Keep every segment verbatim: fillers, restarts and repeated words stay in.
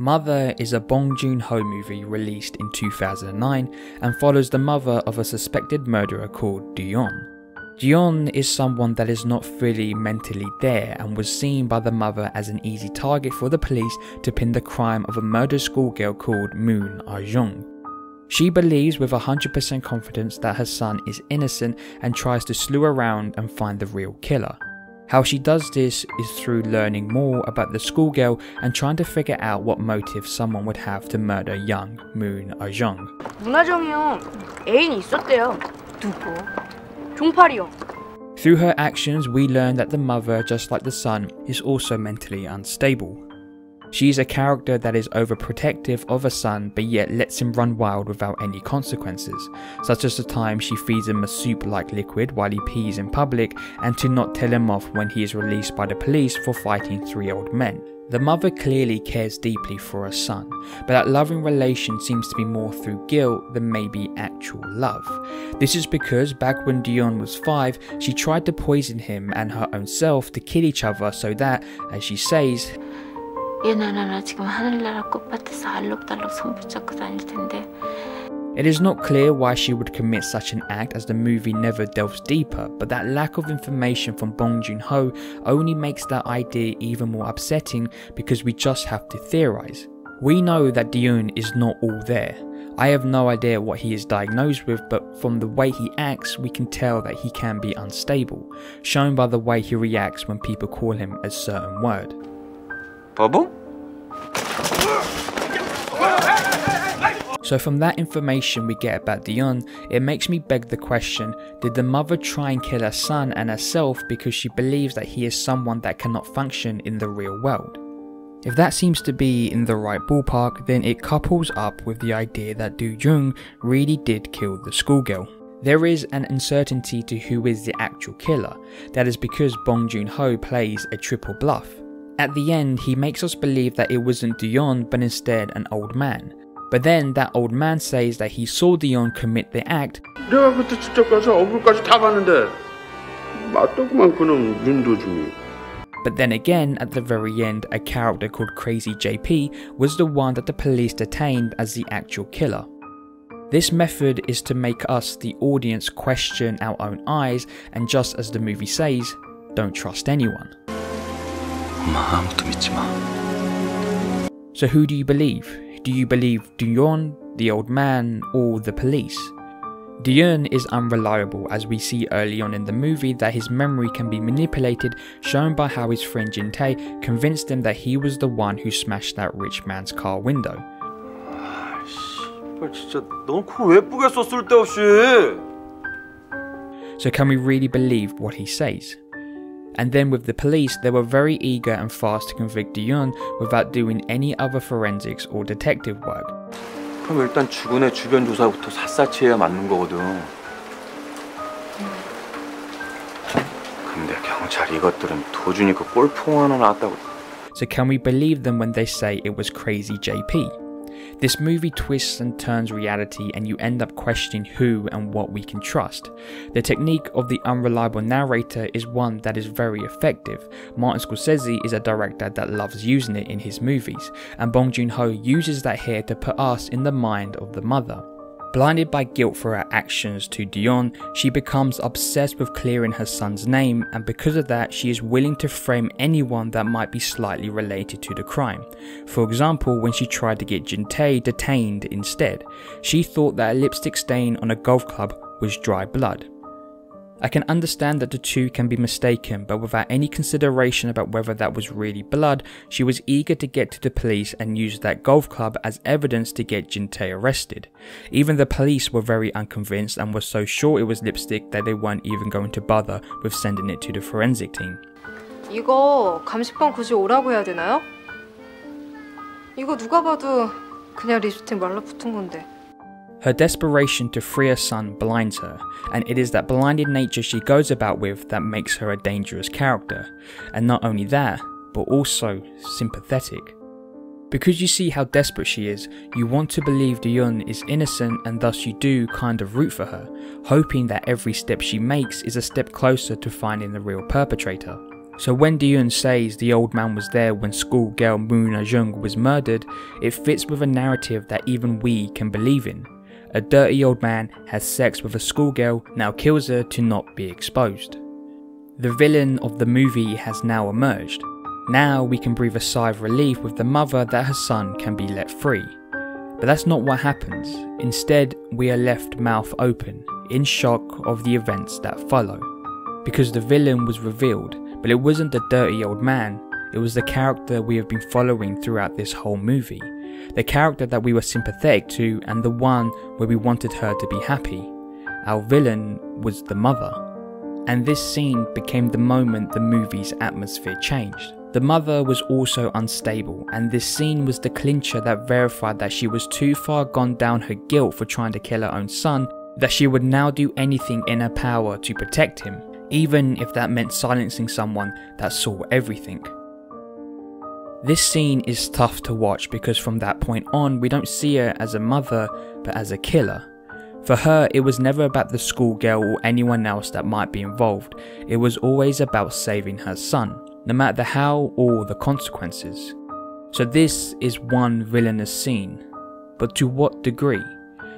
Mother is a Bong Joon-ho movie released in two thousand nine and follows the mother of a suspected murderer called Do-Joon. Do-Joon is someone that is not fully mentally there and was seen by the mother as an easy target for the police to pin the crime of a murdered schoolgirl called Moon Ah-Jung. She believes with one hundred percent confidence that her son is innocent and tries to sleuth around and find the real killer. How she does this is through learning more about the schoolgirl and trying to figure out what motive someone would have to murder young Moon Ah-Jung. Moon Ah-Jung 형 애인이 있었대요. 누구? Through her actions, we learn that the mother, just like the son, is also mentally unstable. She is a character that is overprotective of her son but yet lets him run wild without any consequences, such as the time she feeds him a soup-like liquid while he pees in public and to not tell him off when he is released by the police for fighting three old men. The mother clearly cares deeply for her son, but that loving relation seems to be more through guilt than maybe actual love. This is because back when Do-Joon was five, she tried to poison him and her own self to kill each other so that, as she says, it is not clear why she would commit such an act as the movie never delves deeper, but that lack of information from Bong Joon-ho only makes that idea even more upsetting because we just have to theorise. We know that Do-Joon is not all there. I have no idea what he is diagnosed with, but from the way he acts we can tell that he can be unstable, shown by the way he reacts when people call him a certain word. Bubble? So from that information we get about Do-Joon, it makes me beg the question, did the mother try and kill her son and herself because she believes that he is someone that cannot function in the real world? If that seems to be in the right ballpark, then it couples up with the idea that Do-Joon really did kill the schoolgirl. There is an uncertainty to who is the actual killer. That is because Bong Joon-ho plays a triple bluff. At the end, he makes us believe that it wasn't Do-Joon but instead an old man. But then that old man says that he saw Do-Joon commit the act, but then again at the very end a character called Crazy J P was the one that the police detained as the actual killer. This method is to make us, the audience, question our own eyes and just as the movie says, don't trust anyone. So who do you believe? Do you believe Do-Joon, the old man, or the police? Do-Joon is unreliable, as we see early on in the movie that his memory can be manipulated, shown by how his friend Jin-tae convinced him that he was the one who smashed that rich man's car window. So can we really believe what he says? And then with the police, they were very eager and fast to convict Do-Joon without doing any other forensics or detective work. So can we believe them when they say it was Crazy J P? This movie twists and turns reality and you end up questioning who and what we can trust. The technique of the unreliable narrator is one that is very effective. Martin Scorsese is a director that loves using it in his movies, and Bong Joon-ho uses that here to put us in the mind of the mother. Blinded by guilt for her actions to Do-Joon, she becomes obsessed with clearing her son's name, and because of that she is willing to frame anyone that might be slightly related to the crime. For example, when she tried to get Jin-tae detained instead, she thought that a lipstick stain on a golf club was dry blood. I can understand that the two can be mistaken, but without any consideration about whether that was really blood, she was eager to get to the police and used that golf club as evidence to get Jin-tae arrested. Even the police were very unconvinced and were so sure it was lipstick that they weren't even going to bother with sending it to the forensic team. 이거 감식반 굳이 오라고 해야 되나요? 이거 누가 봐도 그냥 립스틱 말라붙은 건데. Her desperation to free her son blinds her, and it is that blinded nature she goes about with that makes her a dangerous character, and not only that, but also sympathetic. Because you see how desperate she is, you want to believe Do-Joon is innocent and thus you do kind of root for her, hoping that every step she makes is a step closer to finding the real perpetrator. So when Do-Joon says the old man was there when schoolgirl Moon Ah-Jung was murdered, it fits with a narrative that even we can believe in. A dirty old man has sex with a schoolgirl, now kills her to not be exposed. The villain of the movie has now emerged. Now we can breathe a sigh of relief with the mother that her son can be let free. But that's not what happens. Instead, we are left mouth open, in shock of the events that follow. Because the villain was revealed, but it wasn't the dirty old man, it was the character we have been following throughout this whole movie. The character that we were sympathetic to and the one where we wanted her to be happy. Our villain was the mother. And this scene became the moment the movie's atmosphere changed. The mother was also unstable, and this scene was the clincher that verified that she was too far gone down her guilt for trying to kill her own son, that she would now do anything in her power to protect him, even if that meant silencing someone that saw everything. This scene is tough to watch because from that point on, we don't see her as a mother, but as a killer. For her, it was never about the schoolgirl or anyone else that might be involved, it was always about saving her son, no matter the how or the consequences. So this is one villainous scene, but to what degree?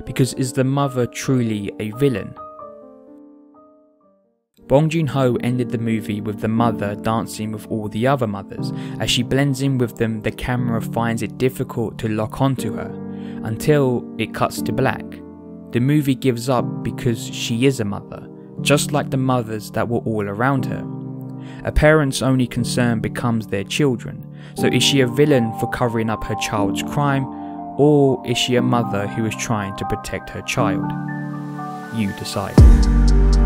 Because is the mother truly a villain? Bong Joon-ho ended the movie with the mother dancing with all the other mothers. As she blends in with them, the camera finds it difficult to lock onto her, until it cuts to black. The movie gives up because she is a mother, just like the mothers that were all around her. A parent's only concern becomes their children, so is she a villain for covering up her child's crime, or is she a mother who is trying to protect her child? You decide.